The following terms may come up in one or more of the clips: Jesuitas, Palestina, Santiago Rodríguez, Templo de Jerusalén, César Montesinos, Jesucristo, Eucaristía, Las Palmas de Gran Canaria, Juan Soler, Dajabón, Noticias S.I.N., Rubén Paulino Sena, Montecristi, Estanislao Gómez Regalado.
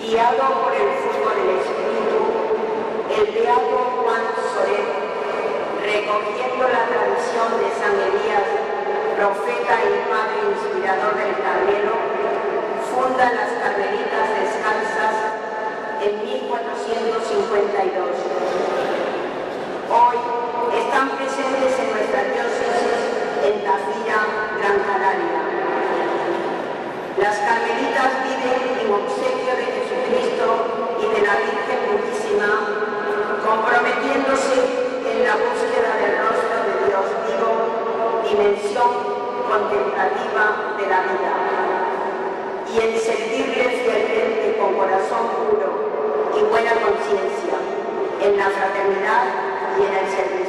guiado por el fuego del Espíritu, el beato Juan Soler, recogiendo la tradición de San Elías, profeta y padre inspirador del Carmelo, funda las Carmelitas Descalzas en 1452. Hoy están presentes en nuestra diócesis en Las Palmas de Gran Canaria. Las Carmelitas viven en obsequio de Jesucristo y de la Virgen Purísima, comprometiéndose en la búsqueda del rostro de Dios vivo, dimensión contemplativa de la vida, y en servirle fielmente con corazón puro y buena conciencia, en la fraternidad y en el servicio.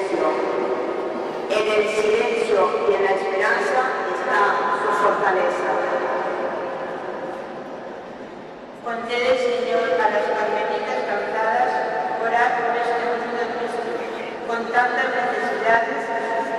En el silencio y en la esperanza está su fortaleza. Concede, Señor, a las carmelitas cansadas orar por este mundo de Cristo, con tantas necesidades y sufrimientos.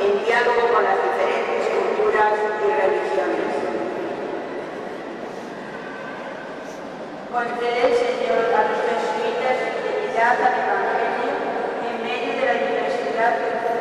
En Concede, Señor, a los jesuitas fidelidad al Evangelio en medio de la diversidad de culturas.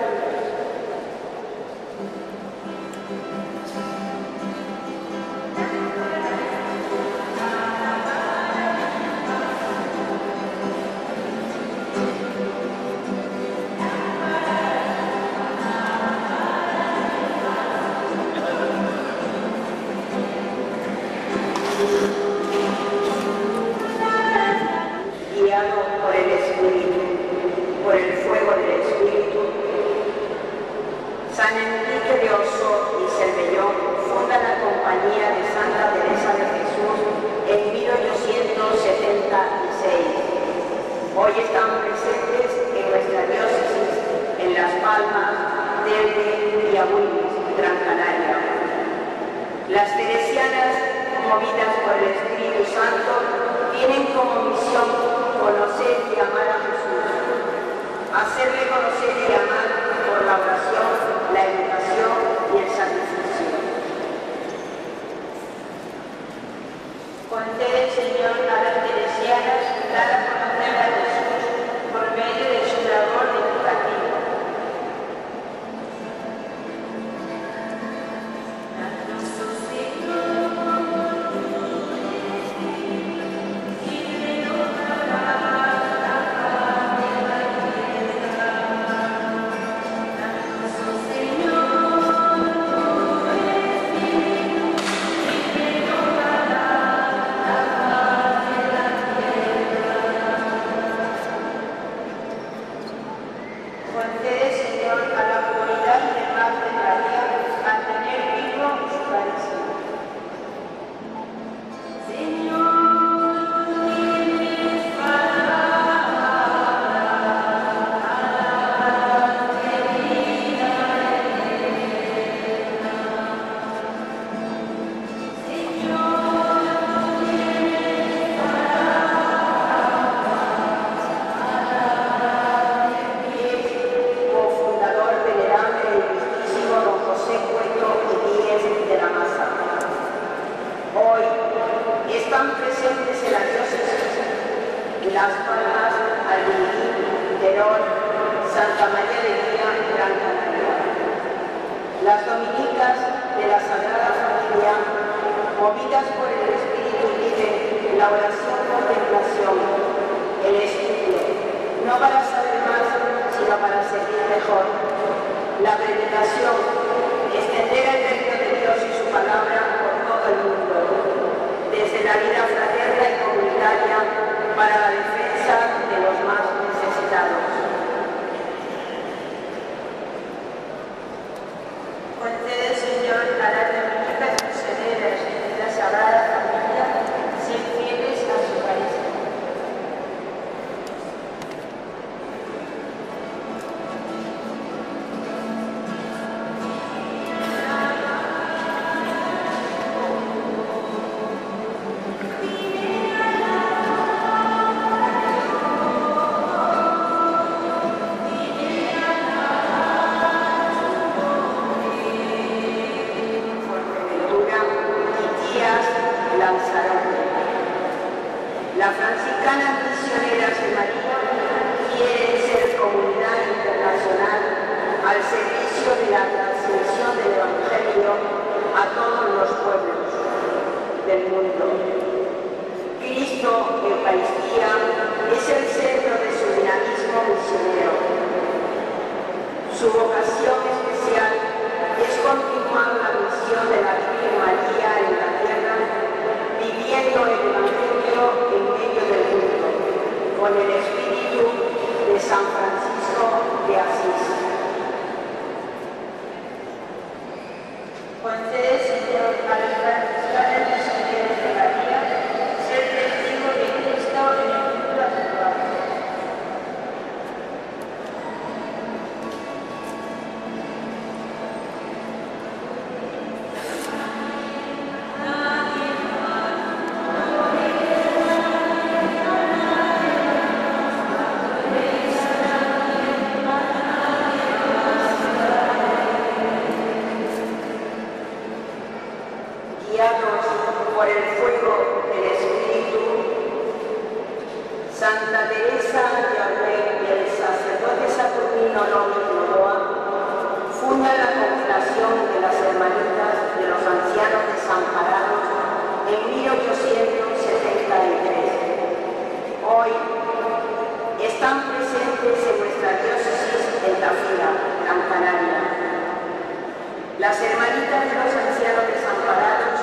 Las hermanitas de los ancianos desamparados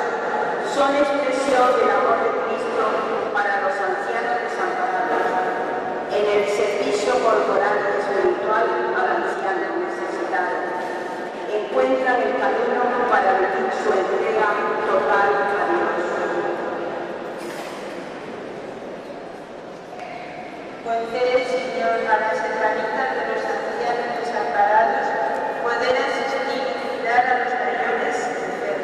son expresión del amor de Cristo para los ancianos desamparados, en el servicio corporal y espiritual al anciano necesitado. Encuentran el camino para vivir su entrega total a Dios. Concede, Señor, a las hermanitas de los ancianos desamparados poder asistir y cuidar a los mayores enfermos.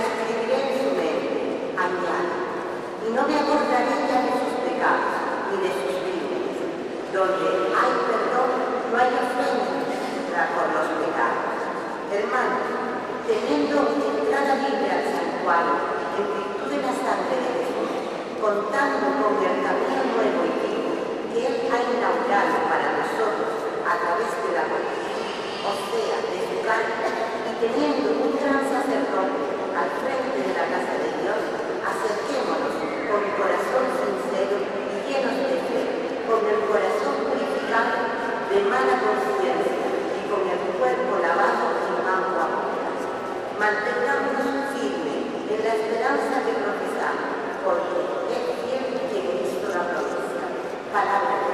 escribiré en su mente, a mi alma, y no me acordaré ya de sus pecados ni de sus crímenes. Donde hay perdón, no hay ofensa por los pecados. Hermanos, teniendo entrada libre al santuario, en virtud de la sangre de Jesús, contando con el camino nuevo y vivo que Él ha inaugurado para nosotros a través de la cruz, o sea, de su carne, y teniendo un gran sacerdote al frente de la casa de Dios, acerquémonos con el corazón sincero y llenos de fe, con el corazón purificado de mala conciencia y con el cuerpo lavado en agua pura. Mantengámonos firmes en la esperanza que profesamos, porque es fiel que Cristo la promesa. Palabra de Dios.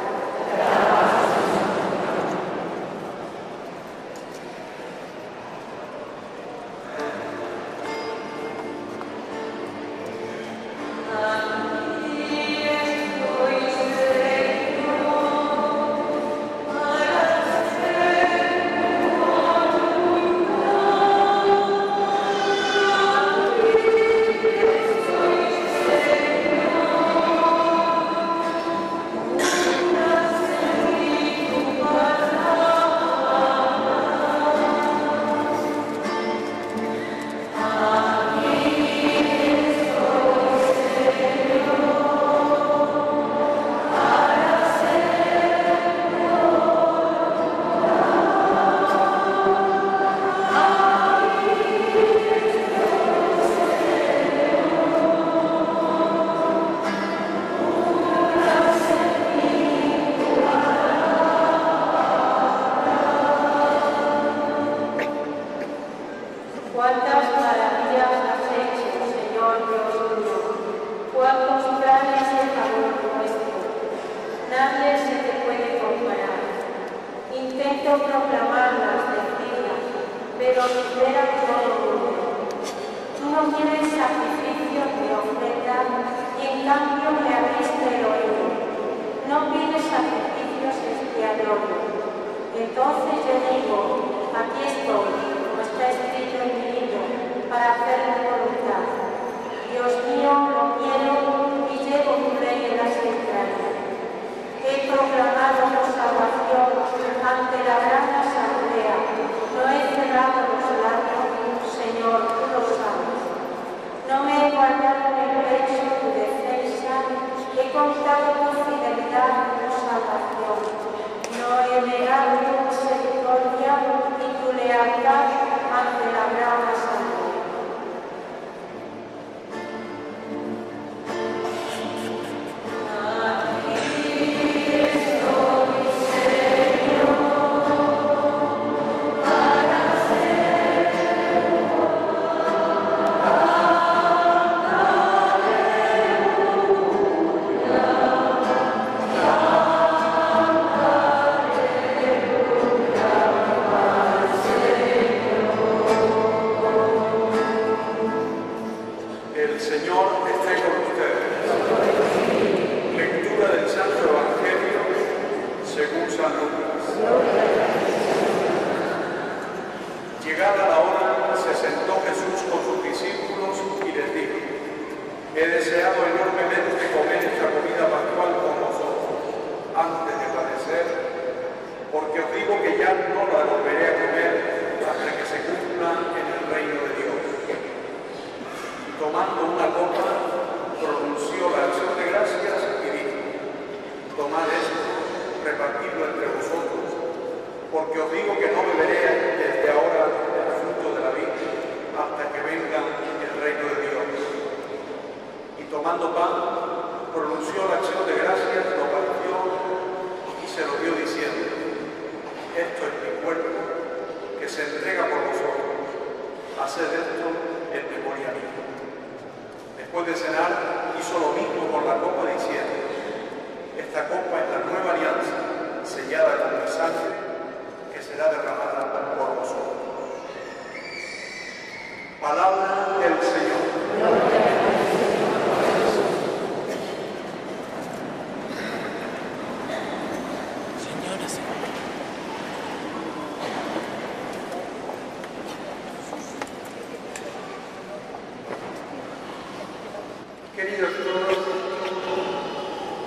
Queridos todos,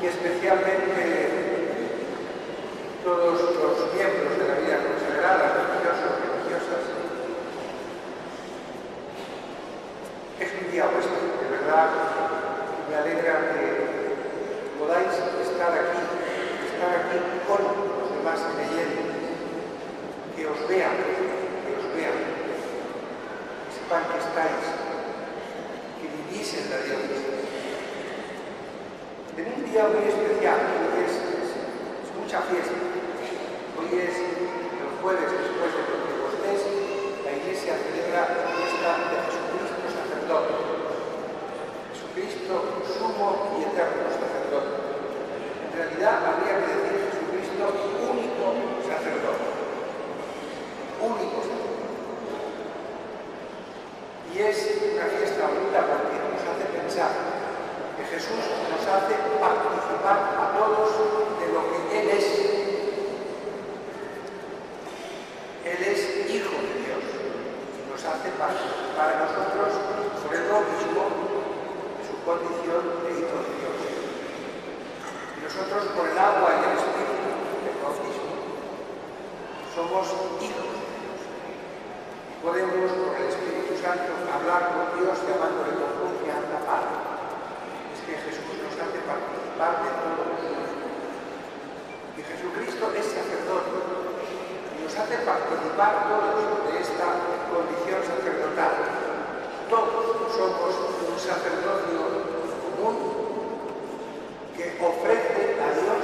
y especialmente todos los miembros de la vida consagrada, religiosos, religiosas, es un día vuestro, de verdad, me alegra que podáis estar aquí con los demás creyentes, que os vean, que sepan que estáis, que vivís en la diócesis. En un día muy especial, hoy es mucha fiesta. Hoy es el jueves después de Pentecostés, la Iglesia celebra la fiesta de Jesucristo sacerdote. Jesucristo sumo y eterno sacerdote. En realidad habría que decir Jesucristo único sacerdote. Único sacerdote. Y es una fiesta bonita porque nos hace pensar. Jesús nos hace participar a todos de lo que Él es. Él es Hijo de Dios y nos hace participar a nosotros sobre lo mismo de su condición de Hijo de Dios. Y nosotros por el agua y el Espíritu del bautismo somos hijos de Dios. Y podemos por el Espíritu Santo hablar con Dios llamándole con confianza Padre. Que Jesús nos hace participar de todo lo que es. Y Jesucristo es sacerdote y nos hace participar todos de esta condición sacerdotal. Todos somos un sacerdocio común que ofrece a Dios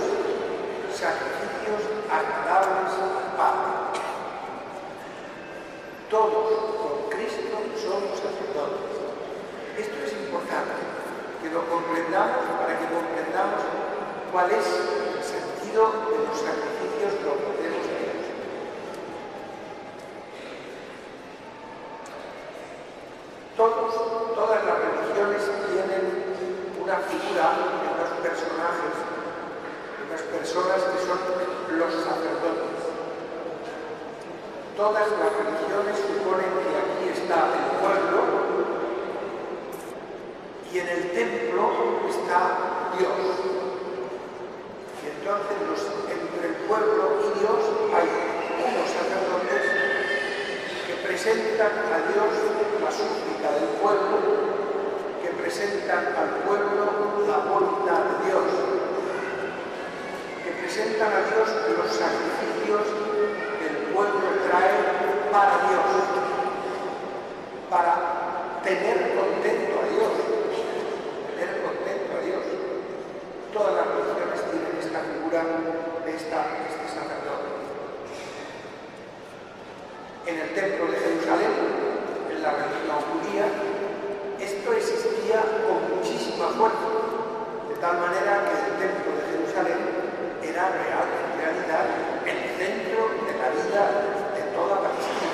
sacrificios agradables al Padre. Todos con Cristo somos sacerdotes. Esto es importante. Que lo comprendamos para que comprendamos cuál es el sentido de los sacrificios que ofrecemos a Dios. Todas las religiones tienen una figura de unos personajes, de unas personas que son los sacerdotes. Todas las religiones suponen que aquí está el pueblo, y en el templo está Dios. Y entonces entre el pueblo y Dios hay unos sacerdotes que presentan a Dios la súplica del pueblo, que presentan al pueblo la voluntad de Dios, que presentan a Dios los sacrificios que el pueblo trae para Dios, para tener contento a Dios. Todas las religiones tienen esta figura de este sacerdote. En el Templo de Jerusalén, en la religión judía, esto existía con muchísima fuerza, de tal manera que el Templo de Jerusalén era en realidad el centro de la vida de toda Palestina.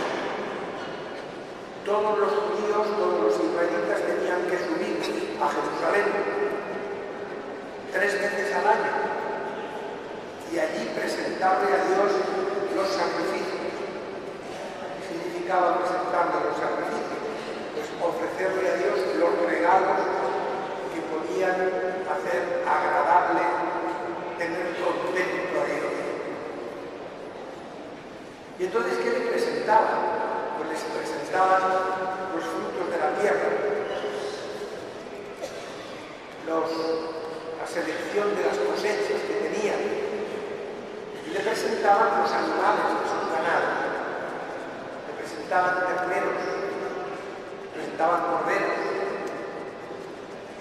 Todos los judíos, todos los israelitas tenían que subir a Jerusalén 3 veces al año y allí presentarle a Dios los sacrificios. ¿Qué significaba presentarle los sacrificios? Pues ofrecerle a Dios los regalos que podían hacer agradable, tener contento a Dios. Y entonces, ¿qué le presentaba? Pues les presentaban los frutos de la tierra, la selección de las cosechas que tenían, y le presentaban los animales de su ganado, le presentaban terneros, le presentaban corderos,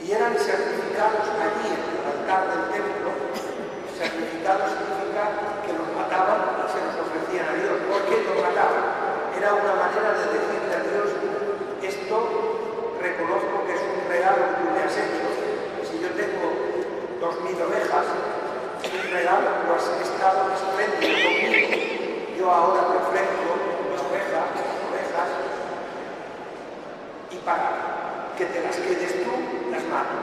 y eran sacrificados allí en el altar del templo. Sacrificados significa que los mataban y se los ofrecían a Dios. ¿Por qué los mataban? Era una manera de decirle a Dios: esto reconozco que es un regalo que me has hecho. Si yo tengo 2000 ovejas, un regalo, tú has estado espléndido conmigo. Yo ahora te ofrezco las ovejas, y para que te las quedes tú, las mato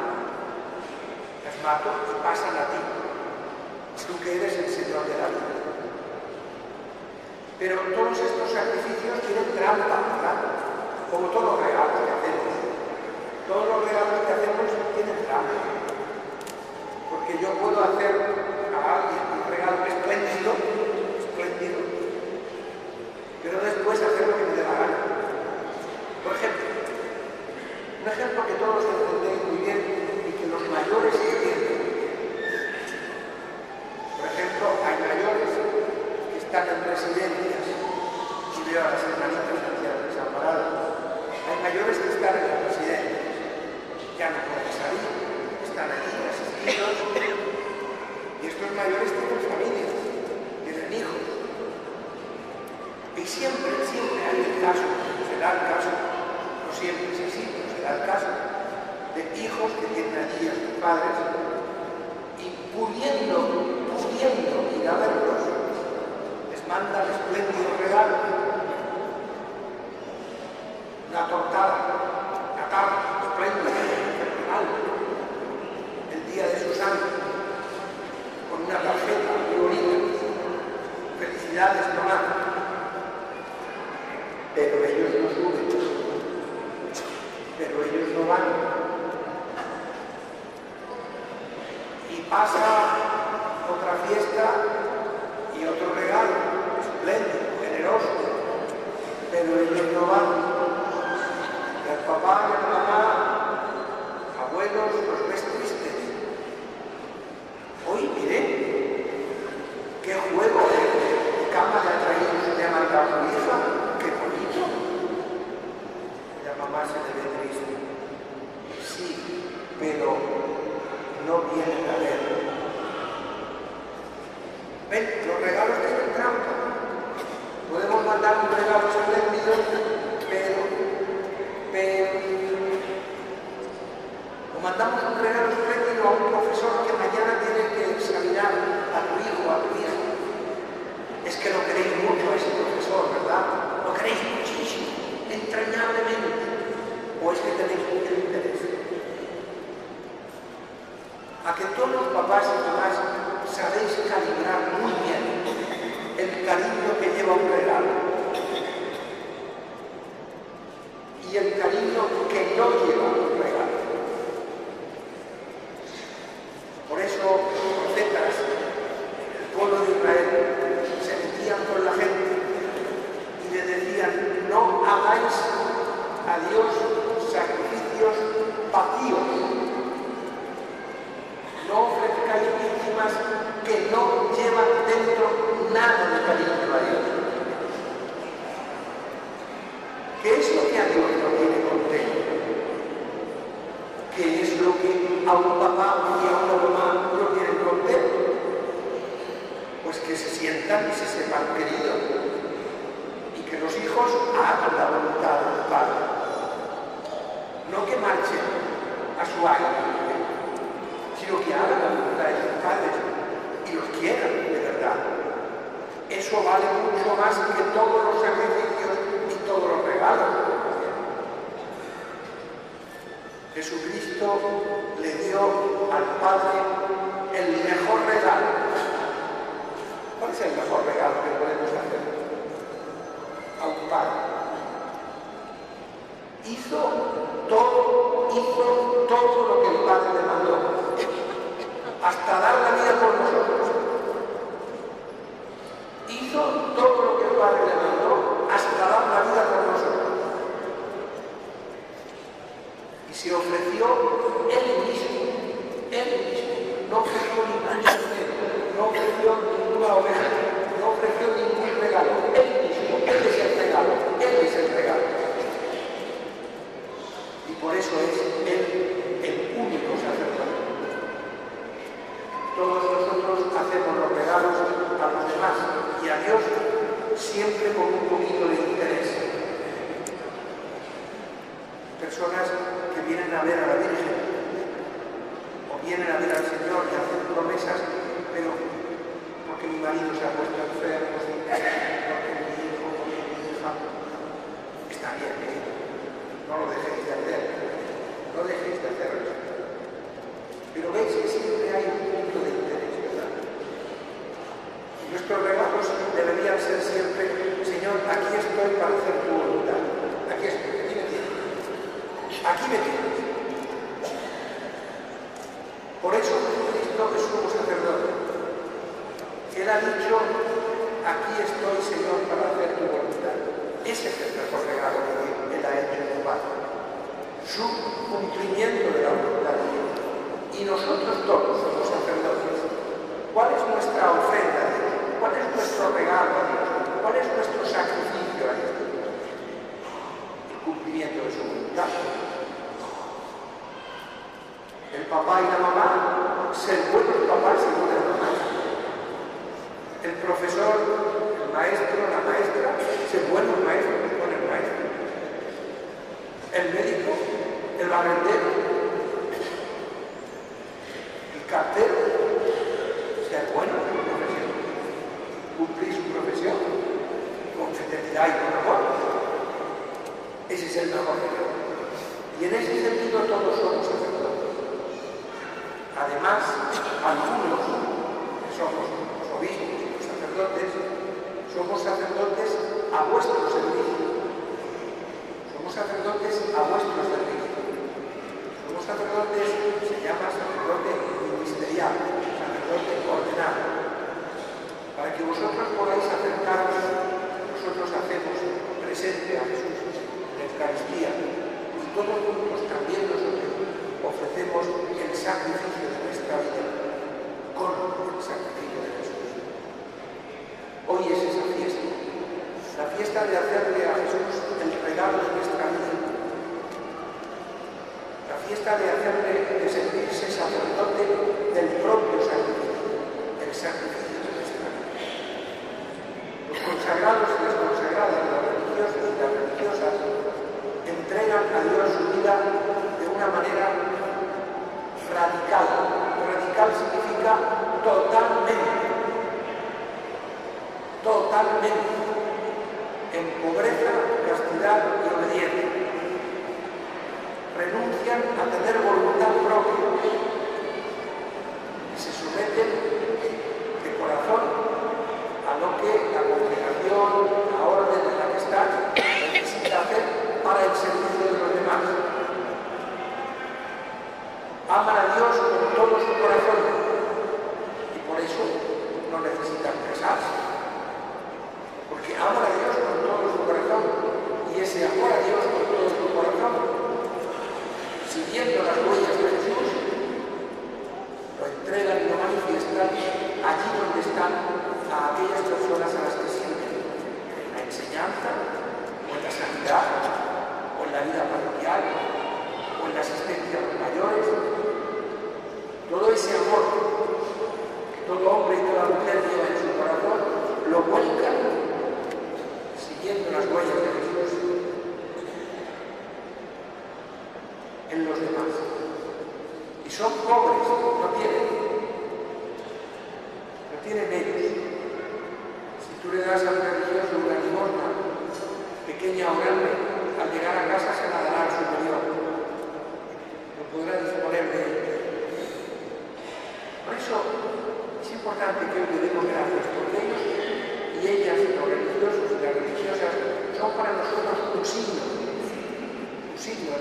y pasan a ti. Tú que eres el Señor de la vida. Pero todos estos sacrificios tienen trampa, ¿verdad? Como todos los regalos que hacemos. Todos los regalos que hacemos tienen trampa. regalo, porque yo puedo hacer a alguien un regalo espléndido, espléndido, pero después hacer lo que me dé la gana. Por ejemplo, un ejemplo que todos entendéis muy bien y que los mayores entienden. Por ejemplo, hay mayores que están en residencias, y veo a las hermanitas ancianas desamparadas. Hay mayores que están en las residencias, ya no pueden salir, están allí asistidos, y estos mayores tienen familias, tienen hijos, y siempre, siempre hay el caso, se da el caso, no siempre es así, pero se da el caso de hijos que tienen allí a sus padres, y pudiendo ir a verlos, les mandan espléndidos regalos, una tortada, una tarta espléndida, el día de su santo, con una tarjeta muy bonita, felicidades mamá, pero ellos no suben, pero ellos no van, y pasa otra fiesta y otro regalo, espléndido, generoso, pero ellos no van, y al papá y a la mamá, abuelos, los ves tristes. Hoy, miré, qué juego de cama le ha traído, se llama la hija, qué bonito. La mamá se le ve triste. Sí, pero no vienen a verlo. Ven, los regalos que son trampa. Podemos mandar un regalo espléndido, mandamos un regalo espléndido a un profesor que mañana tiene que examinar a tu hijo o a tu hija. Es que lo queréis mucho a ese profesor, ¿verdad? Lo queréis muchísimo, entrañablemente. ¿O es que tenéis mucho interés? A que todos los papás y mamás sabéis calibrar muy bien el cariño que lleva un regalo y el cariño que no lleva un regalo. Por eso, por décadas, el pueblo de Israel se metían con la gente y le decían: no hagáis a Dios sacrificios vacíos, no ofrezcáis víctimas que no llevan dentro nada de cariño a Dios. ¿Qué es lo que a Dios no tiene contento? ¿Qué es lo que a un papá y a una mamá no quieren romper? Pues que se sientan y se sepan queridos, y que los hijos hagan la voluntad del padre, no que marchen a su aire, sino que hagan la voluntad de sus padres y los quieran de verdad. Eso vale mucho más que todos los sacrificios y todos los regalos. Jesucristo le dio al Padre el mejor regalo. ¿Cuál es el mejor regalo que podemos hacer a un padre? Hizo todo lo que el Padre le mandó, hasta dar la vida por nosotros. Hizo todo lo que el Padre le mandó, hasta dar la vida por nosotros. Y se ofreció él mismo, no ofreció ningún dinero, no ofreció ninguna oveja, no ofreció ningún regalo, él mismo, él es el regalo. Y por eso es él el único sacerdote. Todos nosotros hacemos los regalos a los demás y a Dios siempre con un poquito de interés. Personas que vienen a ver a la Virgen o vienen a ver al Señor y hacen promesas, pero porque mi marido se ha puesto enfermo, porque mi hijo, porque mi hija, está bien, ¿eh? No lo dejéis de hacer, no dejéis de hacerlo. Pero veis que siempre hay un punto de interés, ¿verdad? Y nuestros regalos deberían ser siempre: Señor, aquí estoy para hacer tu voluntad, aquí estoy. Aquí me tienes. ha dicho, aquí estoy, Señor, para hacer tu voluntad. Ese es el mejor regalo que Él ha hecho a su Padre. Su cumplimiento de la voluntad de Dios. Y nosotros todos somos sacerdotes. ¿Cuál es nuestra ofrenda a Dios? ¿Cuál es nuestro regalo a Dios? ¿Cuál es nuestro sacrificio a Dios? El cumplimiento de su voluntad. El papá y la mamá, ser buenos papás y buenas mamás. El profesor, el maestro, la maestra, ser buenos maestros y buenas maestras. El médico, el barrendero, el cartero, ser bueno en su profesión. Cumplir su profesión con fidelidad y con amor. Ese es el mejor regalo. Y en ese sentido todos somos sacerdotes. Además, algunos que somos los obispos y los sacerdotes, somos sacerdotes a vuestro servicio. Somos sacerdotes a vuestro servicio. Somos sacerdotes, se llama sacerdote ministerial, sacerdote ordenado. Para que vosotros podáis acercaros, nosotros hacemos presente a Jesús en la Eucaristía y todos juntos también nosotros ofrecemos el sacrificio de nuestra vida con el sacrificio de Jesús. Hoy es esa fiesta, la fiesta de hacerle a Jesús el regalo de nuestra vida, la fiesta de hacerle, de sentirse sacerdote del propio sacrificio, del sacrificio de nuestra vida. Los consagrados y las consagradas, los religiosos y las religiosas, entregan a Dios su vida de una manera radical. Radical significa totalmente. Totalmente. En pobreza, castidad y obediencia. Renuncian a tener voluntad propia. Y se someten de corazón a lo que la congregación, la orden en la que están, necesita hacer para el servicio de los demás. Aman a Dios con todo su corazón y por eso no necesitan casarse, porque aman a Dios con todo su corazón y ese amor a Dios con todo su corazón, siguiendo las huellas de Jesús, lo entregan y lo manifiestan allí donde están a aquellas personas a las que sirven, en la enseñanza, o en la sanidad, o en la vida parroquial, o en la asistencia a los mayores. Todo ese amor que todo hombre y toda mujer lleva en su corazón lo vuelca siguiendo las huellas de Jesús en los demás. Y son pobres, no tienen ellos. Si tú le das al religioso una limosna, pequeña o grande, al llegar a casa se la dará al superior. Podrá disponer de ellos. Por eso es importante que hoy le demos gracias, porque ellos y ellas, los religiosos y las religiosas, son para nosotros un signo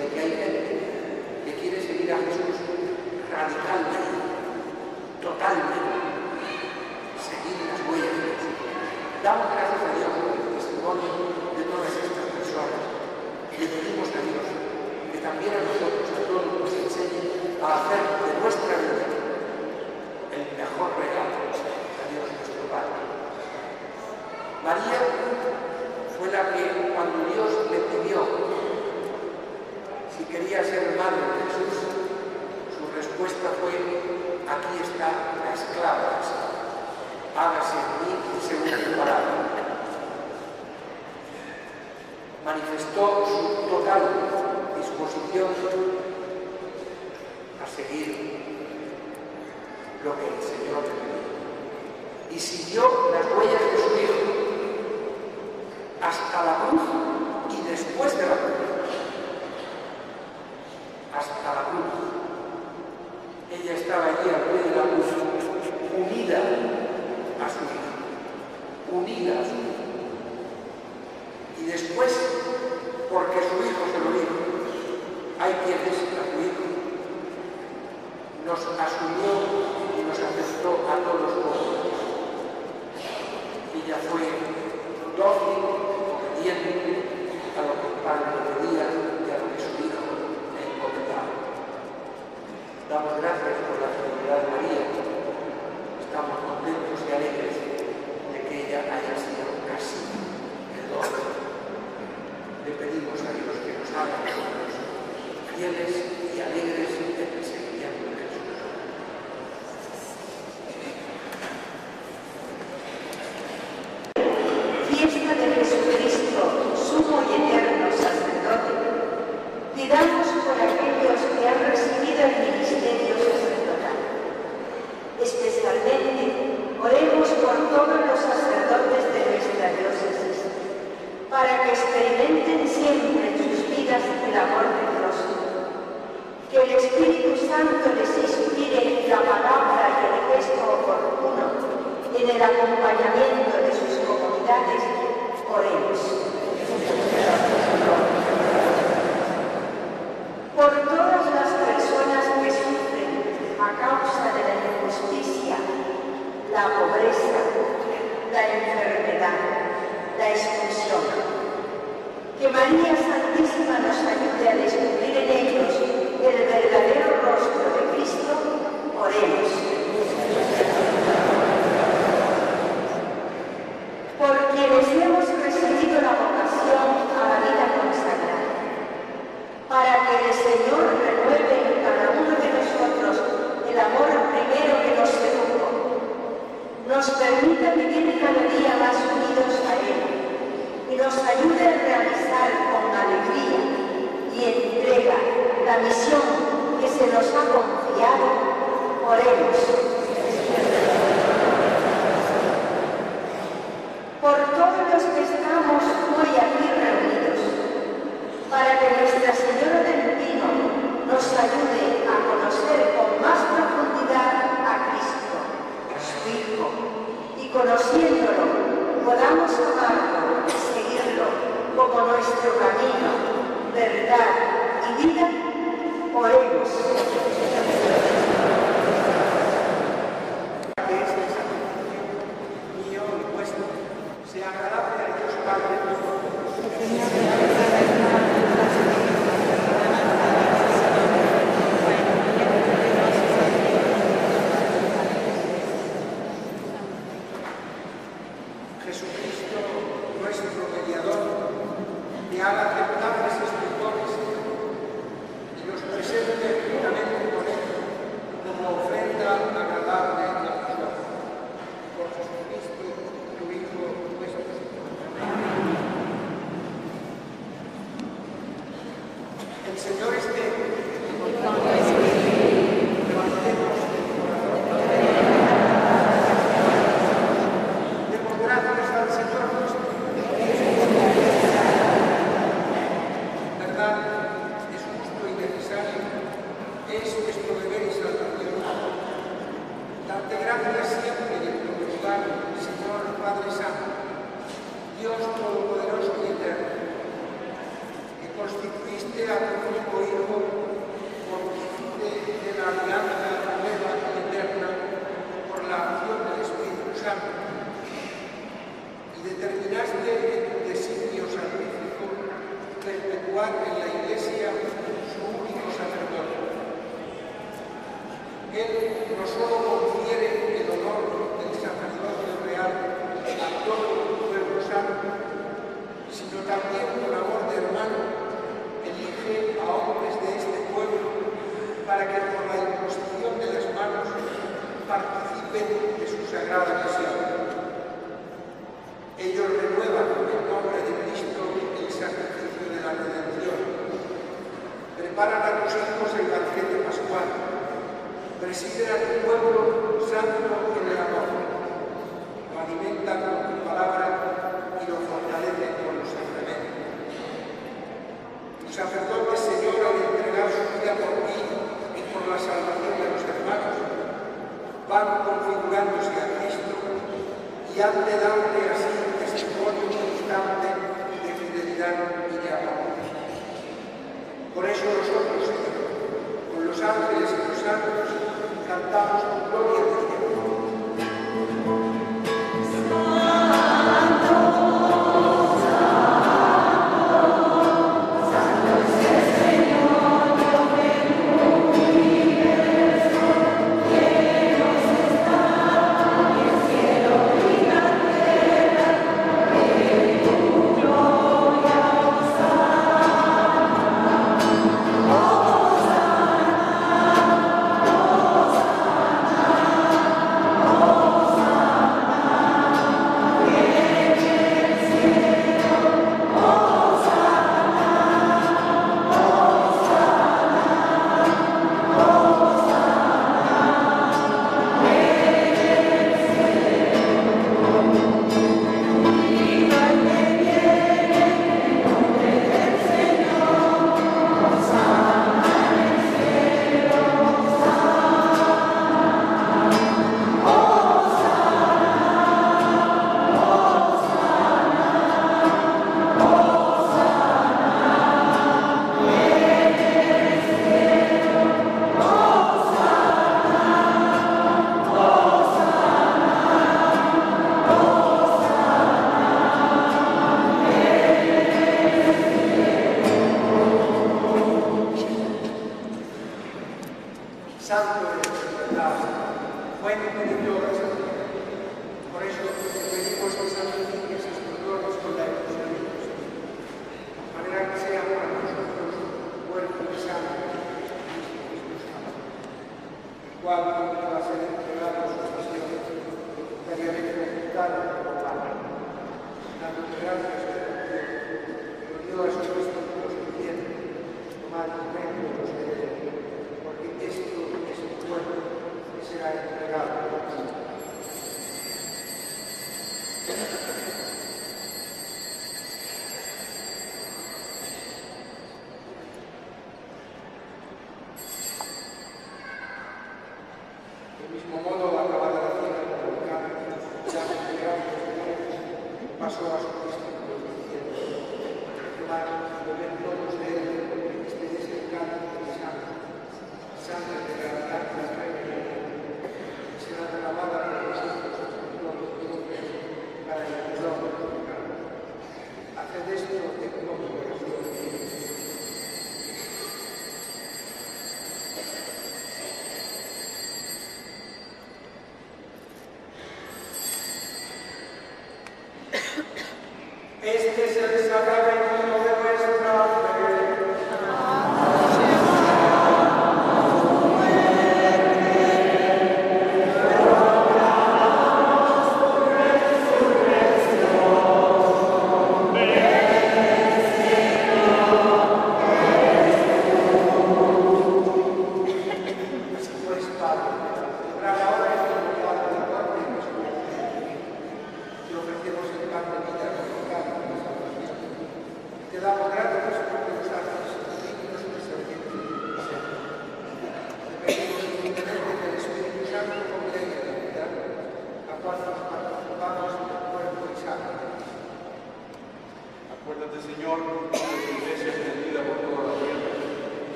de que hay gente que quiere seguir a Jesús radicalmente, totalmente, seguir las huellas de Jesús. Damos gracias a Dios por el testimonio de todas estas personas y le pedimos a Dios que también a nosotros, a todos nos enseñe a hacer de nuestra vida el mejor regalo a Dios nuestro Padre. María fue la que, cuando Dios le pidió si quería ser madre de Jesús, su respuesta fue: aquí está la esclava del Señor, hágase en mí según tu palabra. Manifestó su total disposición a seguir lo que el Señor le pidió y siguió las huellas de su Hijo hasta la cruz y después de la cruz, hasta la cruz. Ella estaba allí al pie de la cruz, unida a su Hijo, unida a su Hijo. Y después, porque su Hijo se lo dijo, hay quienes a su Hijo nos asumió y nos aceptó a todos nosotros. fue dócil, obediente a lo que el Padre le pedía y a lo que su Hijo le encomendaba. Damos gracias por la fidelidad de María. Estamos contentos y alegres de que ella haya sido casi el doble. Le pedimos a Dios que nos haga nosotros fieles y alegres en el seguimiento de Jesús. Fiesta de Jesucristo, sumo y eterno sacerdote. Pidamos por aquellos que han recibido el ministerio sacerdotal. Especialmente, oremos por todos los sacerdotes de nuestra diócesis, para que experimenten siempre en sus vidas el amor de Dios. Que el Espíritu Santo les inspire en la palabra y el gesto oportuno, en el acompañamiento de sus comunidades, oremos. Por todas las personas que sufren a causa de la injusticia, la pobreza, la enfermedad, la expulsión. Que María Santísima nos ayude a descubrir en ellos el verdadero rostro de Cristo, oremos. Por quienes hemos recibido la vocación a la vida consagrada, para que el Señor renueve en cada uno de nosotros el amor primero que nos sedujo, nos permita vivir cada día más unidos a Él y nos ayude a realizar con alegría y entrega la misión que se nos ha confiado, oremos. Por todos los que estamos hoy aquí reunidos, para que Nuestra Señora del Pino nos ayude a conocer con más profundidad a Cristo, su Hijo, y conociéndolo podamos amarlo y seguirlo como nuestro camino, verdad y vida, oremos. Que este sacrificio mío y vuestro sea agradable a Dios Padre. Cantamos con gloria a Dios. santo de nuestra verdad, fuente de gloria. Por eso te pedimos que santifiques estos dones con la efusión de Cristo, para que sea para nosotros cuerpo y sangre de Jesucristo Santo, el cual va a ser entregado a sus sacerdotes, que le representaron por Padre. Dando gracias a Dios, a Jesucristo, que nos entiende, tomar el momento de los herederos, porque esto es el cuerpo que será entregado por Cristo.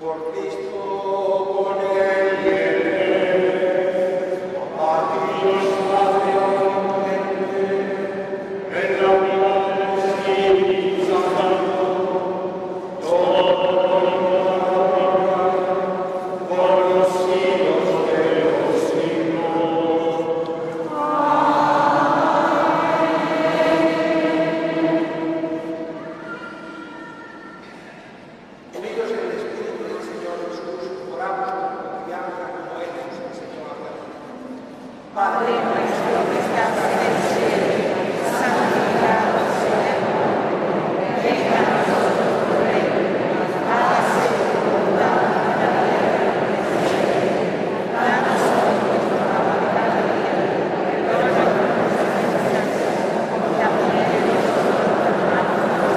Por Cristo, con Él y en Él, a Dios Padre omnipotente, en la unidad del Espíritu Santo, todo gloria por los siglos de los siglos. Amén. Unidos en el Espíritu. Padre nuestro que estás en el cielo, santificado sea tu nombre, venga a nosotros tu reino, hágase tu voluntad en la tierra como en el cielo. Danos hoy nuestro pan de cada día, perdona nuestras ofensas, como también nosotros perdonamos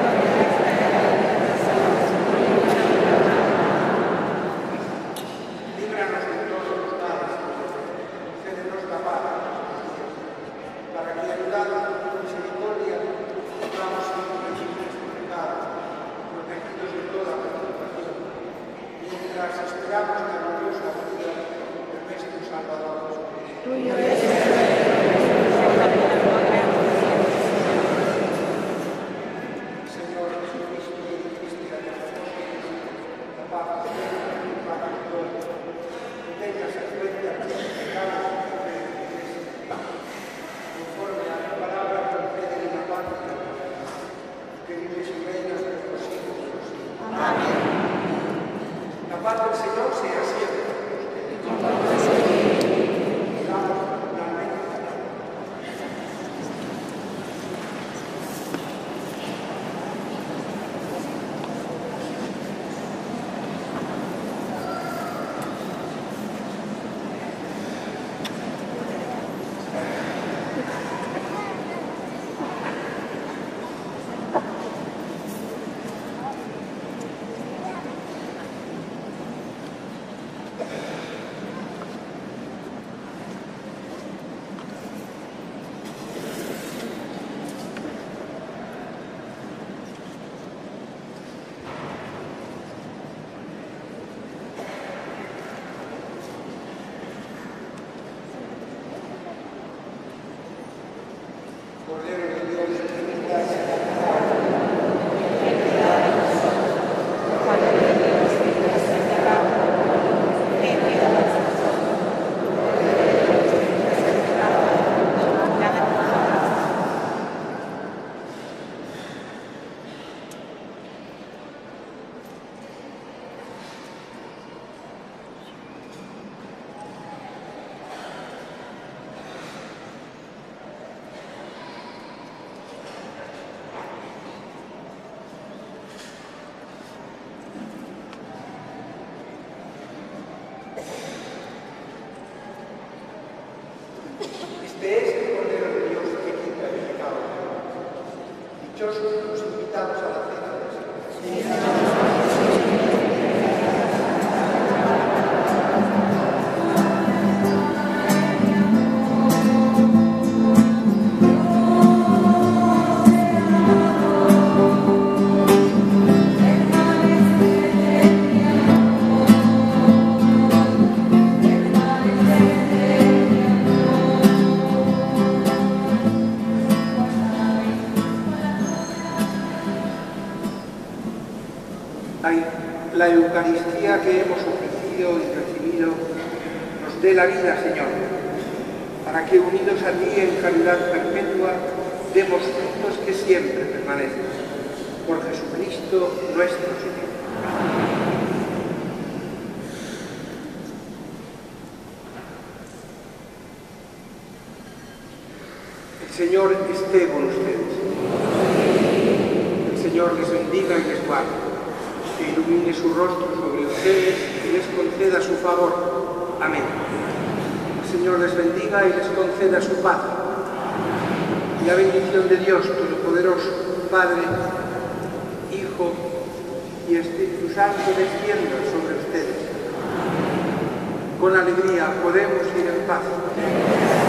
a los que nos ofenden, no nos dejes caer en la tentación, y líbranos del mal. Líbranos de todos los males. Para que ayudado por tu misericordia podamos ser protegidos por el pecado, protegidos de toda preocupación, mientras esperamos la gloriosa venida de nuestro Salvador Jesucristo. La paz del Señor sea siempre con ustedes. La Eucaristía que hemos ofrecido y recibido nos dé la vida, Señor, para que unidos a ti en caridad perpetua demos frutos que siempre permanezcan. Por Jesucristo nuestro Señor. El Señor esté con ustedes. El Señor les bendiga y les guarde. Que ilumine su rostro sobre ustedes y les conceda su favor. Amén. El Señor les bendiga y les conceda su paz. Y la bendición de Dios Todopoderoso, Padre, Hijo y Espíritu Santo descienda sobre ustedes. Con alegría podemos ir en paz.